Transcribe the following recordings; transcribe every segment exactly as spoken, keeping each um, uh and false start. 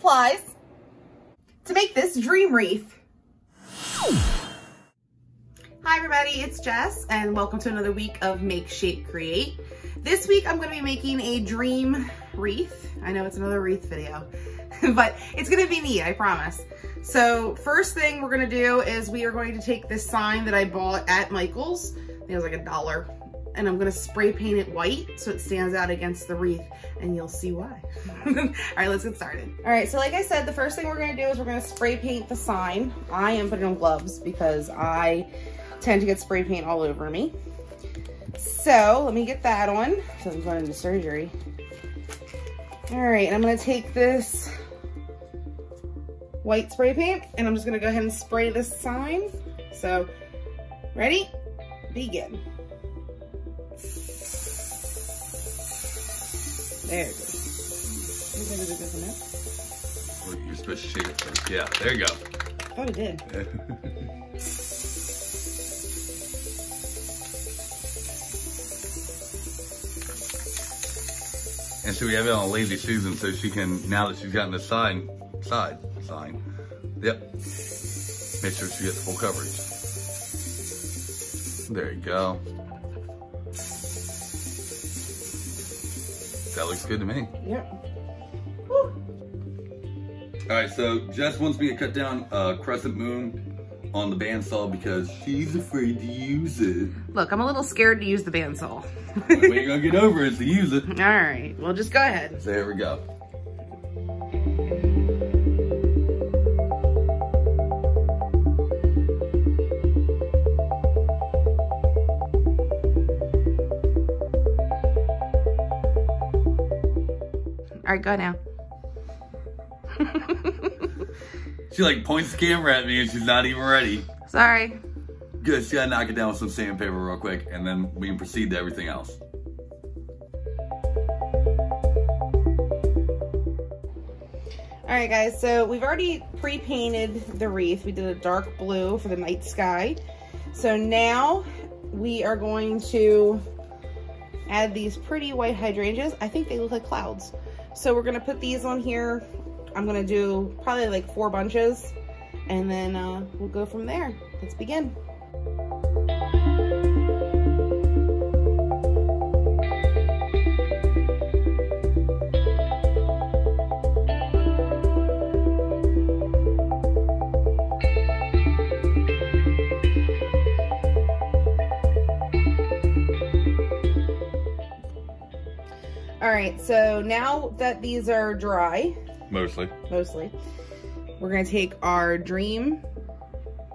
supplies to make this dream wreath. Hi everybody, it's Jess and welcome to another week of Make Shape Create. This week I'm going to be making a dream wreath. I know it's another wreath video, but it's going to be neat, I promise. So first thing we're going to do is we are going to take this sign that I bought at Michael's. I think it was like a dollar. And I'm gonna spray paint it white so it stands out against the wreath, and you'll see why. All right, let's get started. All right, so like I said, the first thing we're gonna do is we're gonna spray paint the sign. I am putting on gloves because I tend to get spray paint all over me. So let me get that on, so I'm going into surgery. All right, and I'm gonna take this white spray paint and I'm just gonna go ahead and spray this sign. So ready? Begin. There it is. Or you're supposed to shake it first. Yeah, there you go. I thought it did. And so we have it on Lazy Susan, so she can, now that she's gotten the sign, side, sign, yep. Make sure she gets full coverage. There you go. That looks good to me. Yep. Woo. All right, so Jess wants me to cut down uh, Crescent Moon on the bandsaw because she's afraid to use it. Look, I'm a little scared to use the bandsaw. The way you're gonna get over is to use it. All right, well, just go ahead. There we go. All right, go now. She like points the camera at me and she's not even ready. Sorry. Good, she gotta knock it down with some sandpaper real quick and then we can proceed to everything else. All right guys, so we've already pre-painted the wreath. We did a dark blue for the night sky. So now we are going to add these pretty white hydrangeas. I think they look like clouds. So we're gonna put these on here. I'm gonna do probably like four bunches and then uh, we'll go from there. Let's begin. Alright, so now that these are dry, mostly, mostly, we're going to take our dream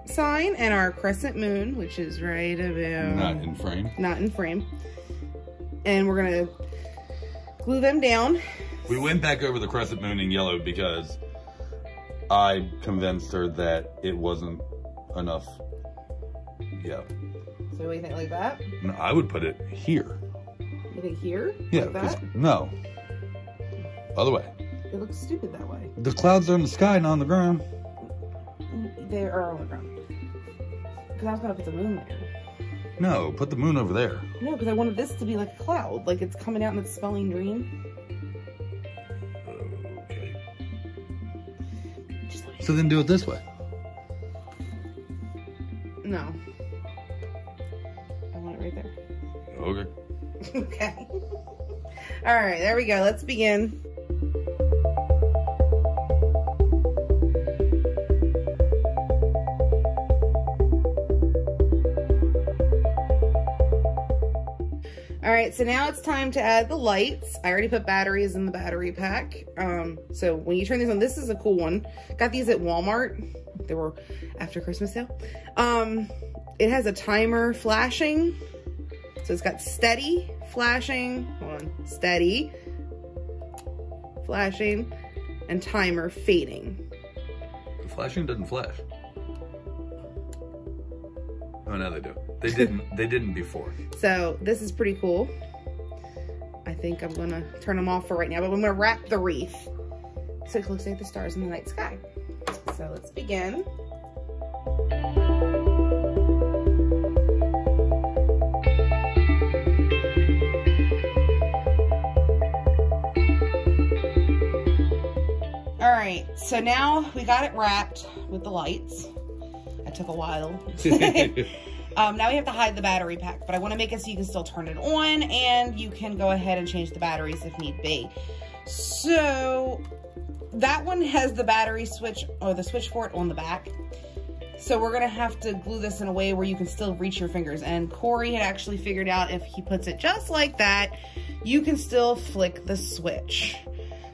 sign and our crescent moon, which is right about... Not in frame. Not in frame. And we're going to glue them down. We went back over the crescent moon in yellow because I convinced her that it wasn't enough. Yeah. So what do you think, like that? No, I would put it here. You think here? Yeah. Like that? No. Other way. It looks stupid that way. The clouds are in the sky, not on the ground. They are on the ground. Because I was going to put the moon there. No, put the moon over there. No, because I wanted this to be like a cloud. Like it's coming out and it's spelling dream. Okay. Just like... So then do it this way. No. I want it right there. Okay. Okay. All right, there we go. Let's begin. All right, so now it's time to add the lights. I already put batteries in the battery pack. Um, so when you turn these on, this is a cool one. Got these at Walmart. They were after Christmas sale. Um, it has a timer flashing. So it's got steady, flashing, hold on, steady, flashing, and timer fading. The flashing doesn't flash. Oh, no, they do. They didn't, they didn't before. So this is pretty cool. I think I'm gonna turn them off for right now, but I'm gonna wrap the wreath so it looks like the stars in the night sky. So let's begin. All right, so now we got it wrapped with the lights. That took a while. Um, now we have to hide the battery pack, but I want to make it so you can still turn it on and you can go ahead and change the batteries if need be. So that one has the battery switch or the switch for it on the back. So we're going to have to glue this in a way where you can still reach your fingers. And Cory had actually figured out if he puts it just like that, you can still flick the switch.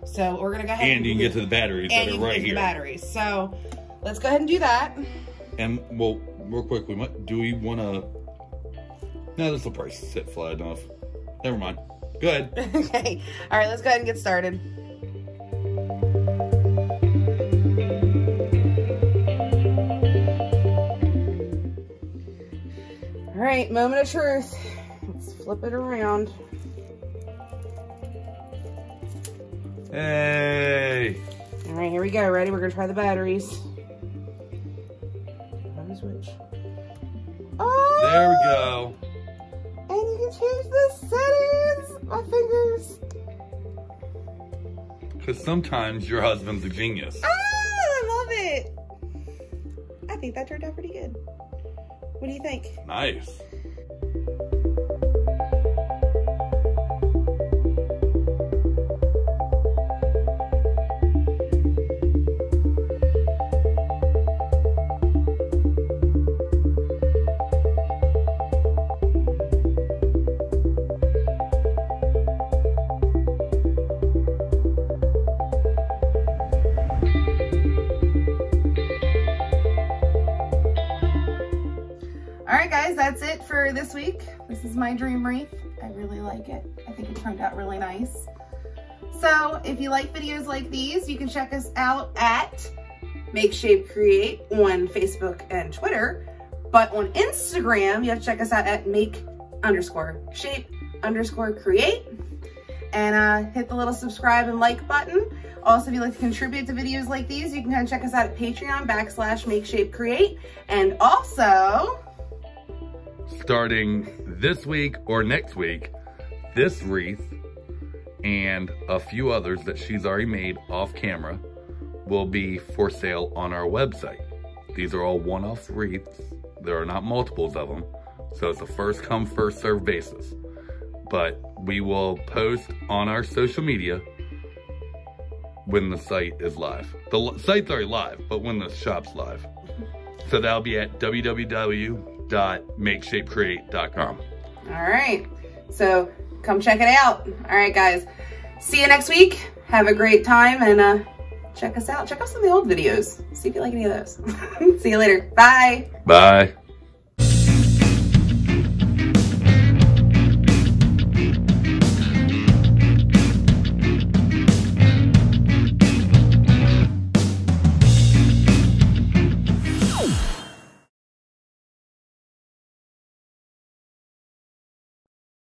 So we're going to go ahead and, and you can get to the batteries that are right here. Batteries. So let's go ahead and do that. And well, real quick, we might, do we want to? No, this will probably sit flat enough. Never mind. Go ahead. Okay. All right. Let's go ahead and get started. All right, moment of truth. Let's flip it around. Hey! All right, here we go. Ready? We're gonna try the batteries. Battery switch. Oh! There we go. And you can change the settings. My fingers. Because sometimes your husband's a genius. Ah! I love it. I think that turned out pretty good. What do you think? Nice. That's it for this week. This is my dream wreath. I really like it. I think it turned out really nice. So if you like videos like these, you can check us out at Make Shape Create on Facebook and Twitter. But on Instagram, you have to check us out at make underscore shape underscore create. And uh, hit the little subscribe and like button. Also, if you'd like to contribute to videos like these, you can kind of check us out at Patreon backslash Make Shape Create. And also, starting this week or next week, this wreath and a few others that she's already made off camera will be for sale on our website. These are all one-off wreaths. There are not multiples of them. So it's a first come, first serve basis. But we will post on our social media when the site is live. The site's already live, but when the shop's live. So that'll be at w w w dot make shape create dot com. All right, so come check it out. All right, guys, see you next week. Have a great time, and uh, check us out. Check out some of the old videos. See if you like any of those. See you later. Bye. Bye.